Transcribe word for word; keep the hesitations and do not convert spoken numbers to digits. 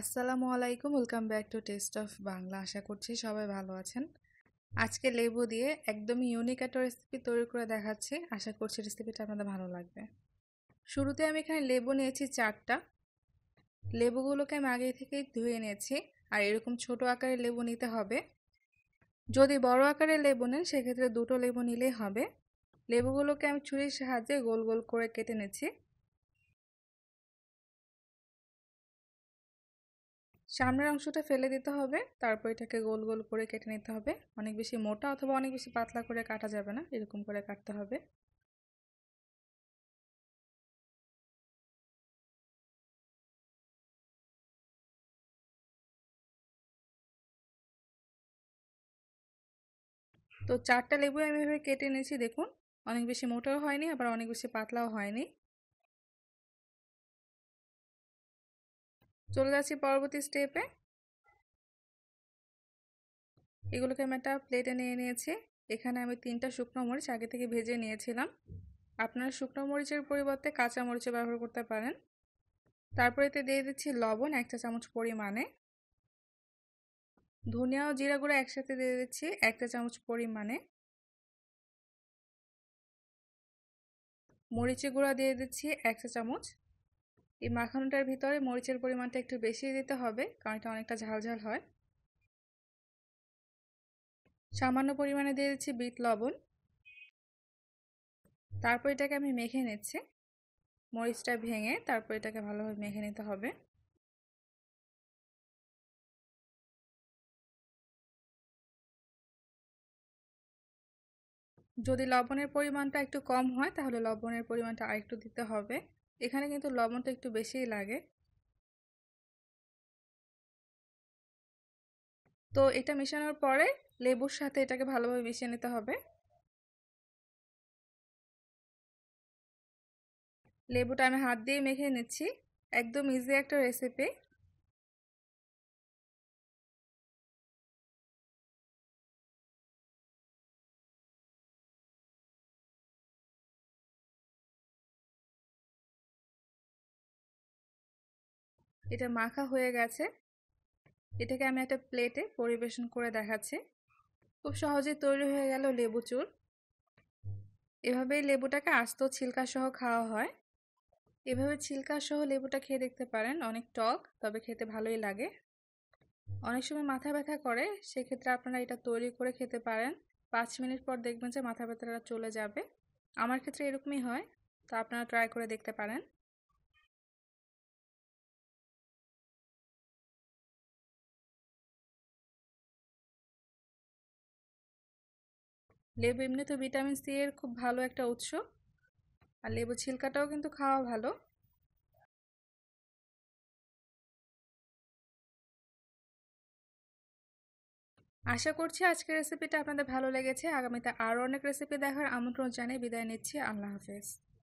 আসসালামু আলাইকুম, welcome back to test of Bangla. আশা করছি সবাই ভালো আছেন। আজকে লেবু দিয়ে একদম ইউনিক একটা রেসিপি তৈরি করে দেখাচ্ছি। আশা করছি রেসিপিটা আপনাদের ভালো লাগবে। শুরুতে আমি এখানে লেবু নিয়েছি চারটা। লেবুগুলোকে আমি আগে থেকেই ধুয়ে নিয়েছি। আর এরকম ছোট আকারে লেবু নিতে হবে। যদি বড় আকারে লেবু নেন সেক্ষেত্রে দুটো লেবু নিলেই হবে। লেবুগুলোকে আমি ছুরির সাহায্যে গোল গোল করে কেটে নিয়েছি। সামনের অংশটা ফেলে দিতে হবে, তারপর এটাকে গোল গোল করে কেটে নিতে হবে। অনেক বেশি মোটা অথবা অনেক বেশি পাতলা করে কাটা যাবে না, এরকম করে কাটতে হবে। তো চারটা লেবু আমি এভাবে কেটে নিয়েছি। দেখুন, অনেক বেশি মোটাও হয়নি, আবার অনেক বেশি পাতলাও হয়নি। চলে যাচ্ছি পরবর্তী স্টেপে। এগুলোকে আমি একটা প্লেটে নিয়ে নিয়েছি। এখানে আমি তিনটা শুকনো মরিচ আগে থেকে ভেজে নিয়েছিলাম। আপনারা শুকনো মরিচের পরিবর্তে কাঁচা মরিচও ব্যবহার করতে পারেন। তারপর এতে দিয়ে দিচ্ছি লবণ এক চা চামচ পরিমাণে। ধনিয়া ও জিরা গুঁড়ো একসাথে দিয়ে দিচ্ছি এক চা চামচ পরিমাণে। মরিচের গুঁড়া দিয়ে দিচ্ছি এক চা চামচ। এই মাখানোটার ভিতরে মরিচের পরিমাণটা একটু বেশি দিতে হবে, কারণ এটা অনেকটা ঝালঝাল হয়। সামান্য পরিমাণে দিয়ে দিচ্ছি বিট লবণ। তারপর এটাকে আমি মেখে নিচ্ছি। মরিচটা ভেঙে তারপর এটাকে ভালোভাবে মেখে নিতে হবে। যদি লবণের পরিমাণটা একটু কম হয় তাহলে লবণের পরিমাণটা আরেকটু দিতে হবে। এখানে কিন্তু লবণটা একটু বেশিই লাগে। তো এটা মেশানোর পরে লেবুর সাথে এটাকে ভালোভাবে মিশিয়ে নিতে হবে। লেবুটা আমি হাত দিয়ে মেখে নিচ্ছি। একদম ইজি একটা রেসিপি। এটা মাখা হয়ে গেছে। এটাকে আমি একটা প্লেটে পরিবেশন করে দেখাচ্ছি। খুব সহজে তৈরি হয়ে গেল লেবু চুর। এভাবেই লেবুটাকে আস্ত ছিলকা সহ খাওয়া হয়। এভাবে ছিলকা সহ লেবুটা খেয়ে দেখতে পারেন। অনেক টক, তবে খেতে ভালোই লাগে। অনেক সময় মাথা ব্যথা করে, সেক্ষেত্রে আপনারা এটা তৈরি করে খেতে পারেন। পাঁচ মিনিট পর দেখবেন যে মাথা ব্যথাটা চলে যাবে। আমার ক্ষেত্রে এরকমই হয়, তো আপনারা ট্রাই করে দেখতে পারেন। লেবু এমনি তো ভিটামিন সি এর খুব ভালো একটা উৎস, আর লেবু ছিলকাটাও কিন্তু খাওয়া ভালো। আশা করছি আজকের রেসিপিটা আপনাদের ভালো লেগেছে। আগামীতে আরও অনেক রেসিপি দেখার আমন্ত্রণ জানিয়ে বিদায় নিচ্ছি। আল্লাহ হাফেজ।